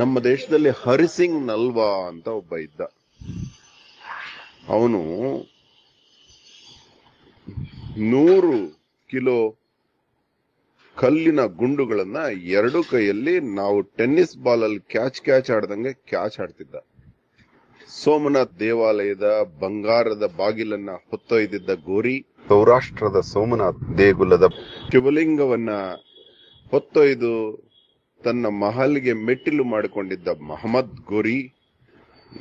ನಮ್ಮ ದೇಶದಲ್ಲಿ ಹರಿಸಿಂಗ್ ನಲ್ವಾ ಅಂತ ಒಬ್ಬ ಇದ್ದ. ಅವನು 100 ಕಿಲೋ ಕಲ್ಲಿನ ಗುಂಡುಗಳನ್ನ ಎರಡು ಕೈಯಲ್ಲಿ ನಾವು ಟೆನ್ನಿಸ್ ಬಾಲ್ ಅಲ್ಲಿ ಕ್ಯಾಚ್ ಆಡ್ದಂಗೆ ಕ್ಯಾಚ್ ಆಡ್ತಿದ್ದ. ಸೋಮನಾಥ್ ದೇವಾಲಯದ ಬಂಗಾರದ ಬಾಗಿಲನ್ನ ಹೊತ್ತೊಯ್ದಿದ್ದ ಗೋರಿ, ಸೌರಾಷ್ಟ್ರದ ಸೋಮನಾಥ್ ದೇಗುಲದ ಶಿವಲಿಂಗವನ್ನ ಹೊತ್ತೊಯ್ದು ತನ್ನ ಮಹಲ್ಗೆ ಮೆಟ್ಟಿಲು ಮಾಡಿಕೊಂಡಿದ್ದ ಮಹಮ್ಮದ್ ಗೋರಿ,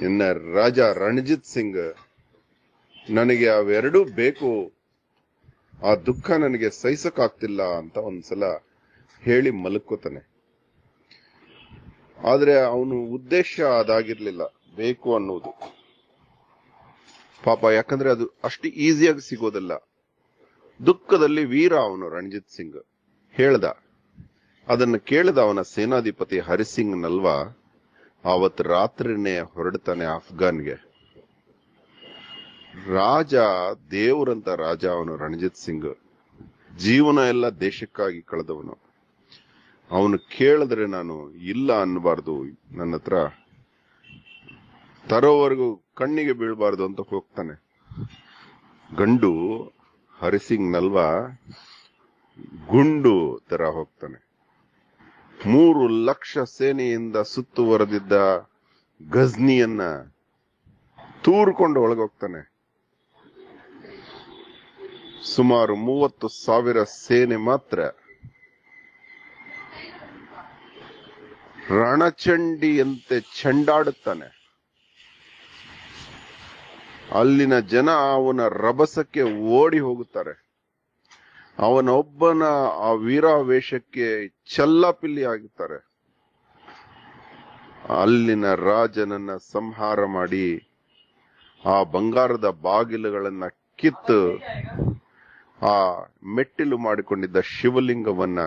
ಎನ್ನ ರಾಜ ರಣಜಿತ್ ಸಿಂಗ್, ನನಗೆ ಅವೆರಡೂ ಬೇಕು, ಆ ದುಃಖ ನನಗೆ ಸಹಿಸಕ್ಕಾಗ್ತಿಲ್ಲ ಅಂತ ಒಂದ್ಸಲ ಹೇಳಿ ಮಲಕ್ಕೋತಾನೆ. ಆದ್ರೆ ಅವನು ಉದ್ದೇಶ ಅದಾಗಿರ್ಲಿಲ್ಲ ಬೇಕು ಅನ್ನೋದು, ಪಾಪ, ಯಾಕಂದ್ರೆ ಅದು ಅಷ್ಟು ಈಸಿಯಾಗಿ ಸಿಗೋದಲ್ಲ. ದುಃಖದಲ್ಲಿ ವೀರ ಅವನು ರಣಜಿತ್ ಸಿಂಗ್. ಹೇಳ್ದ, ಅದನ್ನು ಕೇಳಿದ ಅವನ ಸೇನಾಧಿಪತಿ ಹರಿಸಿಂಗ್ ನಲ್ವಾ ಆವತ್ ರಾತ್ರಿನೇ ಹೊರಡ್ತಾನೆ ಅಫ್ಘಾನ್ಗೆ. ರಾಜ, ದೇವರಂತ ರಾಜ ಅವನು ರಣಜಿತ್ ಸಿಂಗ್, ಜೀವನ ಎಲ್ಲ ದೇಶಕ್ಕಾಗಿ ಕಳೆದವನು. ಅವನು ಕೇಳಿದ್ರೆ ನಾನು ಇಲ್ಲ ಅನ್ನಬಾರ್ದು, ನನ್ನ ಹತ್ರ ತರೋವರೆಗೂ ಕಣ್ಣಿಗೆ ಬೀಳ್ಬಾರ್ದು ಅಂತ ಹೋಗ್ತಾನೆ. ಗಂಡು ಹರಿಸಿಂಗ್ ನಲ್ವಾ ಗುಂಡು ತರ ಹೋಗ್ತಾನೆ. 3 ಲಕ್ಷ ಸೇನೆಯಿಂದ ಸುತ್ತುವರೆದಿದ್ದ ಗಜ್ನಿಯನ್ನ ತೂರ್ಕೊಂಡು ಒಳಗೋಗ್ತಾನೆ. ಸುಮಾರು 30,000 ಸೇನೆ ಮಾತ್ರ. ರಣಚಂಡಿಯಂತೆ ಚೆಂಡಾಡುತ್ತಾನೆ. ಅಲ್ಲಿನ ಜನ ಅವನ ರಭಸಕ್ಕೆ ಓಡಿ ಹೋಗುತ್ತಾರೆ. ಅವನೊಬ್ಬನ ಆ ವೀರಾವೇಶಕ್ಕೆ ಚಲ್ಲಾಪಿಲ್ಲಿ ಆಗುತ್ತಾರೆ. ಅಲ್ಲಿನ ರಾಜನನ್ನ ಸಂಹಾರ ಮಾಡಿ ಆ ಬಂಗಾರದ ಬಾಗಿಲುಗಳನ್ನ ಕಿತ್ತು ಆ ಮೆಟ್ಟಿಲು ಮಾಡಿಕೊಂಡಿದ್ದ ಶಿವಲಿಂಗವನ್ನ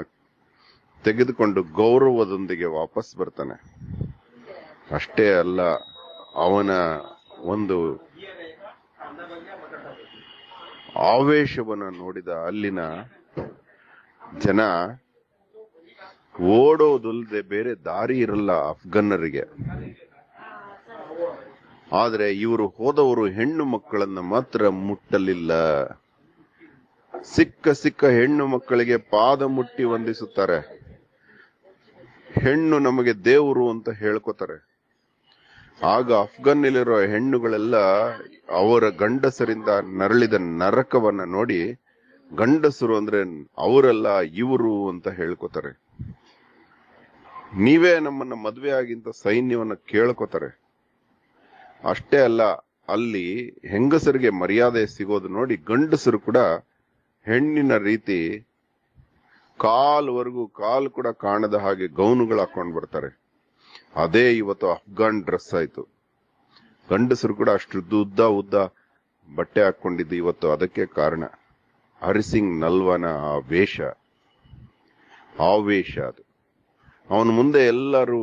ತೆಗೆದುಕೊಂಡು ಗೌರವದೊಂದಿಗೆ ವಾಪಸ್ ಬರ್ತಾನೆ. ಅಷ್ಟೇ ಅಲ್ಲ, ಅವನ ಒಂದು ಆವೇಶವನ್ನು ನೋಡಿದ ಅಲ್ಲಿನ ಜನ ಓಡೋದಲ್ಲದೆ ಬೇರೆ ದಾರಿ ಇರಲ್ಲ ಅಫ್ಘನ್ನರಿಗೆ. ಆದ್ರೆ ಇವರು ಹೋದವರು ಹೆಣ್ಣು ಮಕ್ಕಳನ್ನ ಮಾತ್ರ ಮುಟ್ಟಲಿಲ್ಲ. ಸಿಕ್ಕ ಸಿಕ್ಕ ಹೆಣ್ಣು ಮಕ್ಕಳಿಗೆ ಪಾದ ಮುಟ್ಟಿ ವಂದಿಸುತ್ತಾರೆ. ಹೆಣ್ಣು ನಮಗೆ ದೇವರು ಅಂತ ಹೇಳ್ಕೊತಾರೆ. ಆಗ ಅಫ್ಘನ್ನಲ್ಲಿರೋ ಹೆಣ್ಣುಗಳೆಲ್ಲ ಅವರ ಗಂಡಸರಿಂದ ನರಳಿದ ನರಕವನ್ನ ನೋಡಿ ಗಂಡಸರು ಅಂದ್ರೆ ಅವರೆಲ್ಲ ಇವರು ಅಂತ ಹೇಳ್ಕೊತಾರೆ. ನೀವೇ ನಮ್ಮನ್ನ ಮದ್ವೆ ಆಗಿಂತ ಸೈನ್ಯವನ್ನ ಕೇಳ್ಕೊತಾರೆ. ಅಷ್ಟೇ ಅಲ್ಲ, ಅಲ್ಲಿ ಹೆಂಗಸರಿಗೆ ಮರ್ಯಾದೆ ಸಿಗೋದು ನೋಡಿ ಗಂಡಸರು ಕೂಡ ಹೆಣ್ಣಿನ ರೀತಿ ಕಾಲ್ವರೆಗೂ ಕಾಲು ಕೂಡ ಕಾಣದ ಹಾಗೆ ಗೌನುಗಳು ಹಾಕೊಂಡ್ ಬರ್ತಾರೆ. ಅದೇ ಇವತ್ತು ಅಫ್ಘಾನ್ ಡ್ರೆಸ್ ಆಯ್ತು. ಗಂಡಸರು ಕೂಡ ಅಷ್ಟು ಉದ್ದ ಉದ್ದ ಬಟ್ಟೆ ಹಾಕೊಂಡಿದ್ದು ಇವತ್ತು ಅದಕ್ಕೆ ಕಾರಣ ಹರಿಸಿಂಗ್ ನಲ್ವಾನ ಆ ವೇಷ, ಆವೇಶ ಅದು. ಅವನ ಮುಂದೆ ಎಲ್ಲರೂ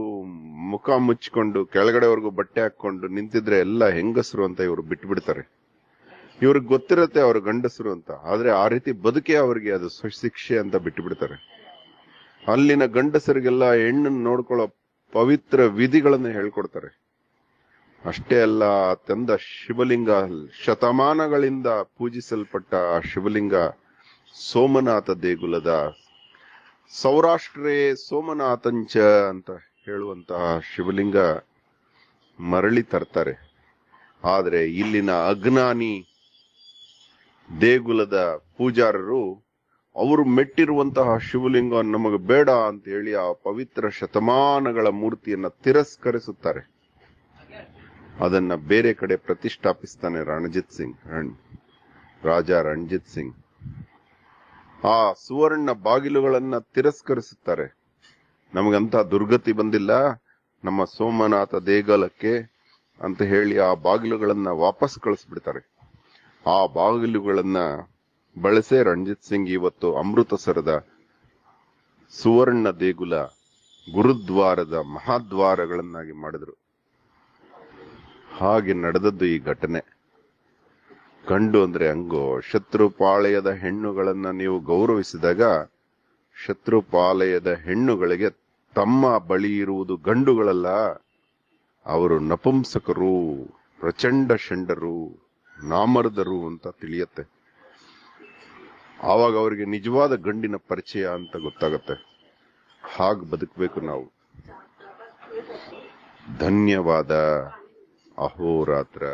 ಮುಖ ಮುಚ್ಕೊಂಡು ಕೆಳಗಡೆವರೆಗೂ ಬಟ್ಟೆ ಹಾಕೊಂಡು ನಿಂತಿದ್ರೆ ಎಲ್ಲ ಹೆಂಗಸರು ಅಂತ ಇವರು ಬಿಟ್ಬಿಡ್ತಾರೆ. ಇವ್ರಿಗೆ ಗೊತ್ತಿರತ್ತೆ ಅವ್ರ ಗಂಡಸರು ಅಂತ, ಆದ್ರೆ ಆ ರೀತಿ ಬದುಕೆ ಅವ್ರಿಗೆ ಅದು ಶಿಕ್ಷೆ ಅಂತ ಬಿಟ್ಬಿಡ್ತಾರೆ. ಅಲ್ಲಿನ ಗಂಡಸರಿಗೆಲ್ಲ ಹೆಣ್ಣನ್ನು ನೋಡ್ಕೊಳ್ಳೋ ಪವಿತ್ರ ವಿಧಿಗಳನ್ನು ಹೇಳ್ಕೊಡ್ತಾರೆ. ಅಷ್ಟೇ ಅಲ್ಲ, ತಂದ ಶಿವಲಿಂಗ, ಶತಮಾನಗಳಿಂದ ಪೂಜಿಸಲ್ಪಟ್ಟ ಆ ಶಿವಲಿಂಗ ಸೋಮನಾಥ ದೇಗುಲದ ಸೌರಾಷ್ಟ್ರೇ ಸೋಮನಾಥಂಚ ಅಂತ ಹೇಳುವಂತಹ ಶಿವಲಿಂಗ ಮರಳಿ ತರ್ತಾರೆ. ಆದರೆ ಇಲ್ಲಿನ ಅಜ್ಞಾನಿ ದೇಗುಲದ ಪೂಜಾರರು ಅವರು ಮೆಟ್ಟಿರುವಂತಹ ಶಿವಲಿಂಗ ನಮಗೆ ಬೇಡ ಅಂತ ಹೇಳಿ ಆ ಪವಿತ್ರ ಶತಮಾನಗಳ ಮೂರ್ತಿಯನ್ನ ತಿರಸ್ಕರಿಸುತ್ತಾರೆ. ಅದನ್ನ ಬೇರೆ ಕಡೆ ಪ್ರತಿಷ್ಠಾಪಿಸ್ತಾನೆ ರಣಜಿತ್ ಸಿಂಗ್, ರಾಜ ರಣಜಿತ್ ಸಿಂಗ್. ಆ ಸುವರ್ಣ ಬಾಗಿಲುಗಳನ್ನ ತಿರಸ್ಕರಿಸುತ್ತಾರೆ. ನಮಗಂತ ದುರ್ಗತಿ ಬಂದಿಲ್ಲ ನಮ್ಮ ಸೋಮನಾಥ ದೇಗುಲಕ್ಕೆ ಅಂತ ಹೇಳಿ ಆ ಬಾಗಿಲುಗಳನ್ನ ವಾಪಸ್ ಕಳಿಸ್ಬಿಡ್ತಾರೆ. ಆ ಬಾಗಿಲುಗಳನ್ನ ಬಳಸೆ ರಣಜಿತ್ ಸಿಂಗ್ ಇವತ್ತು ಅಮೃತಸರದ ಸುವರ್ಣ ದೇಗುಲ, ಗುರುದ್ವಾರದ ಮಹಾದ್ವಾರಗಳನ್ನಾಗಿ ಮಾಡಿದ್ರು. ಹಾಗೆ ನಡೆದದ್ದು ಈ ಘಟನೆ. ಗಂಡು ಅಂದ್ರೆ ಹಂಗೋ, ಶತ್ರುಪಾಳೆಯದ ಹೆಣ್ಣುಗಳನ್ನ ನೀವು ಗೌರವಿಸಿದಾಗ ಶತ್ರುಪಾಳೆಯದ ಹೆಣ್ಣುಗಳಿಗೆ ತಮ್ಮ ಬಳಿ ಇರುವುದು ಗಂಡುಗಳಲ್ಲ, ಅವರು ನಪುಂಸಕರು, ಪ್ರಚಂಡ ಷಂಡರು, ನಾಮರ್ದರು ಅಂತ ತಿಳಿಯತ್ತೆ. ಆವಾಗ ಅವರಿಗೆ ನಿಜವಾದ ಗಂಡಿನ ಪರಿಚಯ ಅಂತ ಗೊತ್ತಾಗತ್ತೆ. ಹಾಗೆ ಬದುಕಬೇಕು ನಾವು. ಧನ್ಯವಾದ. ಅಹೋರಾತ್ರ.